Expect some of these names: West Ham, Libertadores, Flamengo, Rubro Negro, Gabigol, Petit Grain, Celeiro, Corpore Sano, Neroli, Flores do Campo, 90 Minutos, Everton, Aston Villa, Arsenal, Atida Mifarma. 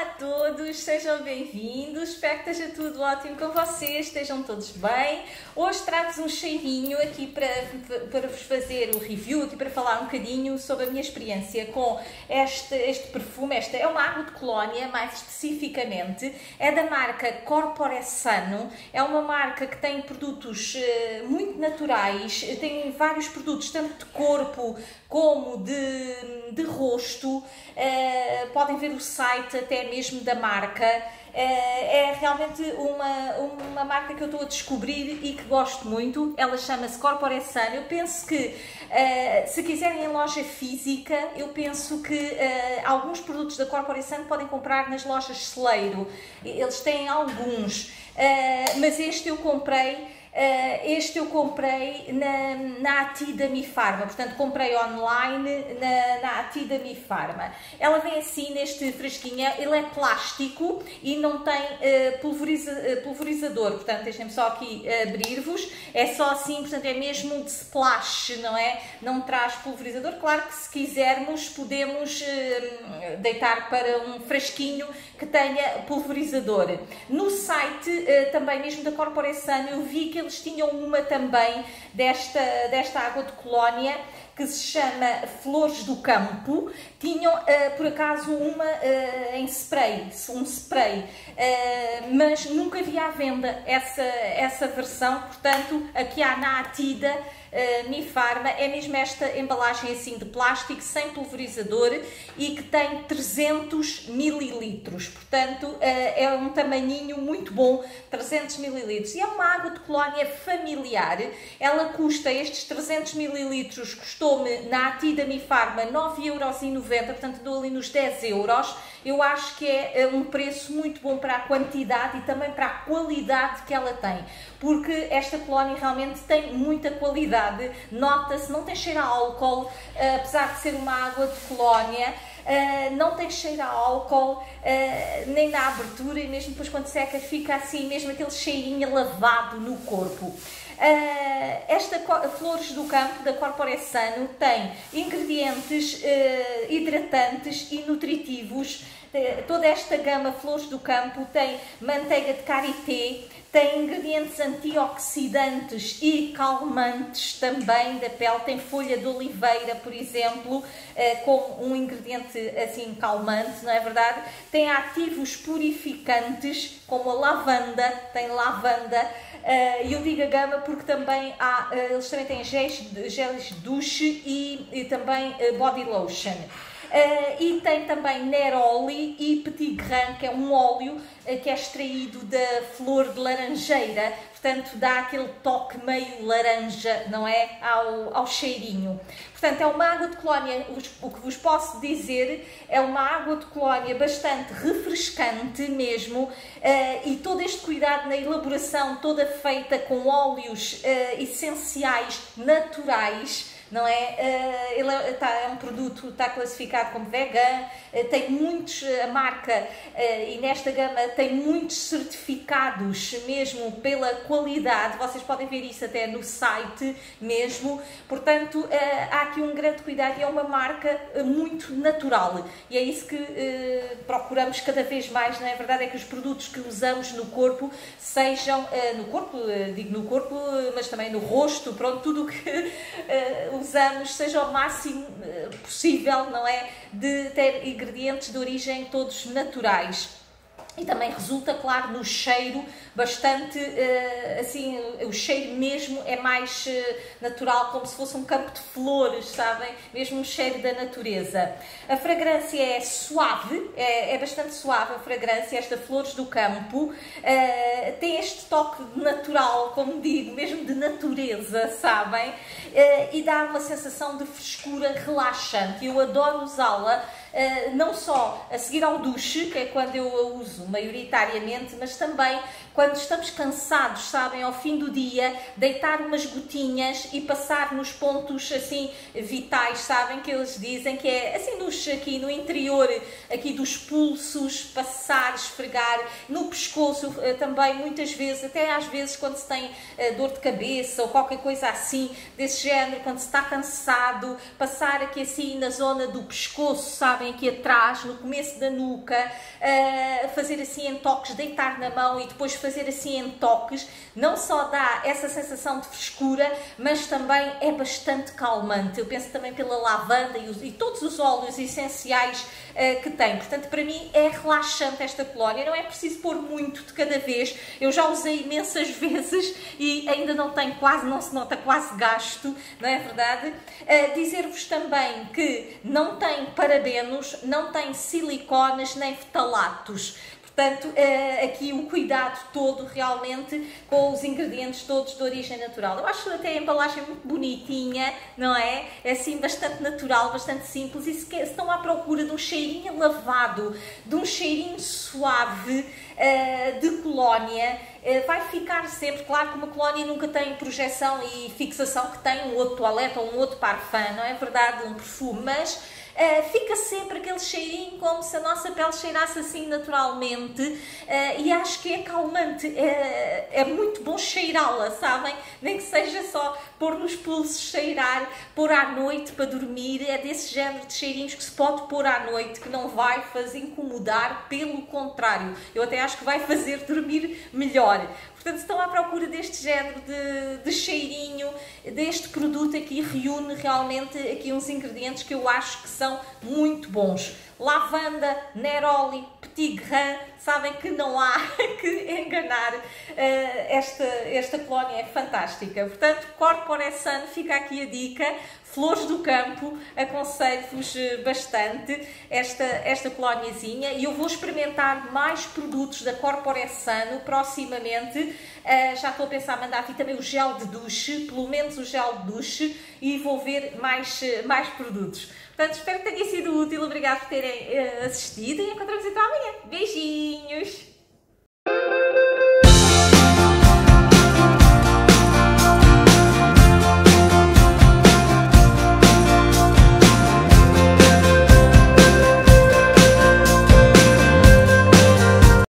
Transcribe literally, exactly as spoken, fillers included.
Olá a todos, sejam bem-vindos, espero que esteja tudo ótimo com vocês, estejam todos bem. Hoje trago-vos um cheirinho aqui para, para vos fazer o review, aqui para falar um bocadinho sobre a minha experiência com este, este perfume. Esta é uma água de colónia, mais especificamente, é da marca Corpore Sano, é uma marca que tem produtos muito naturais, tem vários produtos, tanto de corpo como de, de rosto, podem ver o site até mesmo da marca. É realmente uma, uma marca que eu estou a descobrir e que gosto muito. Ela chama-se Corpore Sano. Eu penso que, se quiserem em loja física, eu penso que alguns produtos da Corpore Sano podem comprar nas lojas Celeiro. Eles têm alguns, mas este eu comprei. Este eu comprei na, na Atida Mifarma, portanto comprei online na, na Atida Mifarma. Ela vem assim neste frasquinho, ele é plástico e não tem uh, pulveriza, uh, pulverizador, portanto deixem-me só aqui abrir-vos, é só assim, portanto é mesmo um de splash, não é? Não traz pulverizador, claro que se quisermos podemos uh, deitar para um frasquinho que tenha pulverizador. No site uh, também mesmo da Corpore Sano eu vi que eles tinham uma também desta, desta água de colónia que se chama Flores do Campo. Tinham uh, por acaso uma uh, em spray, um spray, uh, mas nunca vi à venda essa, essa versão, portanto aqui há na Atida uh, Mifarma, é mesmo esta embalagem assim de plástico, sem pulverizador e que tem trezentos mililitros, portanto uh, é um tamanhinho muito bom, trezentos mililitros, e é uma água de colónia familiar. Ela custa, estes trezentos mililitros custou na Atida Mifarma nove euros e noventa, portanto dou ali nos dez euros. Eu acho que é um preço muito bom para a quantidade e também para a qualidade que ela tem, porque esta colónia realmente tem muita qualidade, nota-se, não tem cheiro a álcool, apesar de ser uma água de colónia. Uh, não tem cheiro a álcool, uh, nem na abertura, e mesmo depois quando seca fica assim, mesmo aquele cheirinho lavado no corpo. Uh, esta Flores do Campo da Corpore Sano tem ingredientes uh, hidratantes e nutritivos. Toda esta gama Flores do Campo tem manteiga de karité, tem ingredientes antioxidantes e calmantes também da pele, tem folha de oliveira, por exemplo, como um ingrediente assim calmante, não é verdade? Tem ativos purificantes, como a lavanda, tem lavanda. E eu digo a gama porque também há, eles também têm géis, géis de douche e, e também body lotion. Uh, e tem também Neroli e Petit Grain, que é um óleo uh, que é extraído da flor de laranjeira, portanto dá aquele toque meio laranja, não é? Ao, ao cheirinho. Portanto é uma água de colónia, o que vos posso dizer, é uma água de colónia bastante refrescante mesmo, uh, e todo este cuidado na elaboração, toda feita com óleos uh, essenciais naturais, não é? Ele é um produto, está classificado como vegan, tem muitos, a marca, e nesta gama tem muitos certificados mesmo pela qualidade, vocês podem ver isso até no site mesmo, portanto há aqui um grande cuidado e é uma marca muito natural e é isso que procuramos cada vez mais, não é? A verdade é que os produtos que usamos no corpo sejam, no corpo, digo no corpo, mas também no rosto, pronto, tudo o que usamos, seja o máximo possível, não é? De ter ingredientes de origem todos naturais. E também resulta, claro, no cheiro bastante, assim, o cheiro mesmo é mais natural, como se fosse um campo de flores, sabem? Mesmo o cheiro da natureza. A fragrância é suave, é, é bastante suave a fragrância, esta Flores do Campo. Tem este toque natural, como digo, mesmo de natureza, sabem? E dá uma sensação de frescura relaxante. Eu adoro usá-la. Uh, não só a seguir ao duche, que é quando eu a uso maioritariamente, mas também quando estamos cansados, sabem, ao fim do dia, deitar umas gotinhas e passar nos pontos assim vitais, sabem, que eles dizem que é assim nos, aqui no interior aqui dos pulsos, passar, esfregar, no pescoço uh, também muitas vezes, até às vezes quando se tem uh, dor de cabeça ou qualquer coisa assim, desse género, quando se está cansado, passar aqui assim na zona do pescoço, sabem, põe aqui atrás, no começo da nuca, uh, fazer assim em toques, deitar na mão e depois fazer assim em toques, não só dá essa sensação de frescura, mas também é bastante calmante. Eu penso também pela lavanda e, os, e todos os óleos essenciais uh, que tem. Portanto, para mim é relaxante esta colónia, não é preciso pôr muito de cada vez. Eu já usei imensas vezes e ainda não tenho quase, não se nota quase gasto, não é verdade? Uh, Dizer-vos também que não tem parabenos, não tem silicones nem fetalatos. Portanto, aqui o cuidado todo realmente com os ingredientes todos de origem natural. Eu acho até a embalagem muito bonitinha, não é? É assim bastante natural, bastante simples. E se estão à procura de um cheirinho lavado, de um cheirinho suave de colónia, vai ficar sempre, claro que uma colónia nunca tem projeção e fixação que tem um outro toilette ou um outro parfum, não é verdade? Um perfume, mas... Uh, fica sempre aquele cheirinho como se a nossa pele cheirasse assim naturalmente, uh, e acho que é calmante, uh, é muito bom cheirá-la, sabem? Nem que seja só pôr nos pulsos, cheirar, pôr à noite para dormir, é desse género de cheirinhos que se pode pôr à noite, que não vai fazer incomodar, pelo contrário, eu até acho que vai fazer dormir melhor. Portanto, se estão à procura deste género de, de cheirinho, deste produto aqui, reúne realmente aqui uns ingredientes que eu acho que são muito bons. Lavanda, Neroli, Petit Grain, sabem que não há que enganar, uh, esta, esta colónia é fantástica. Portanto, Corpore Sano, fica aqui a dica. Flores do Campo, aconselho-vos bastante esta, esta colóniazinha, e eu vou experimentar mais produtos da Corpore Sano proximamente. Uh, já estou a pensar em mandar aqui também o gel de duche, pelo menos o gel de duche, e vou ver mais, mais produtos. Portanto, espero que tenha sido útil. Obrigado por terem assistido e encontramos então amanhã. Beijinhos!